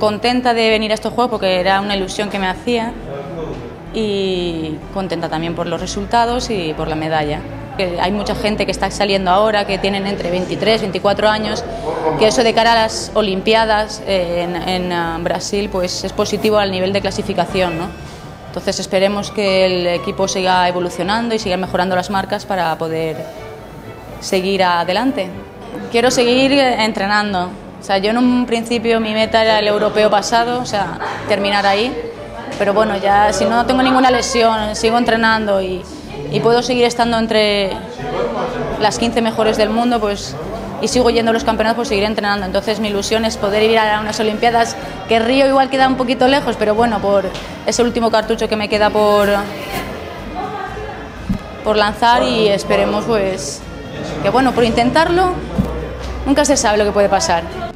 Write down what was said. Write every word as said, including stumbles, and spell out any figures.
Contenta de venir a estos juegos porque era una ilusión que me hacía y contenta también por los resultados y por la medalla. Que hay mucha gente que está saliendo ahora, que tienen entre veintitrés, veinticuatro años, que eso de cara a las Olimpiadas en, en Brasil pues es positivo al nivel de clasificación, ¿no? Entonces esperemos que el equipo siga evolucionando y siga mejorando las marcas para poder seguir adelante. Quiero seguir entrenando. O sea, yo en un principio mi meta era el europeo pasado, o sea, terminar ahí, pero bueno, ya si no tengo ninguna lesión, sigo entrenando y, y puedo seguir estando entre las quince mejores del mundo, pues, y sigo yendo a los campeonatos, pues seguiré entrenando. Entonces mi ilusión es poder ir a unas Olimpiadas, que Río igual queda un poquito lejos, pero bueno, por ese último cartucho que me queda por, por lanzar, y esperemos pues que, bueno, por intentarlo, nunca se sabe lo que puede pasar.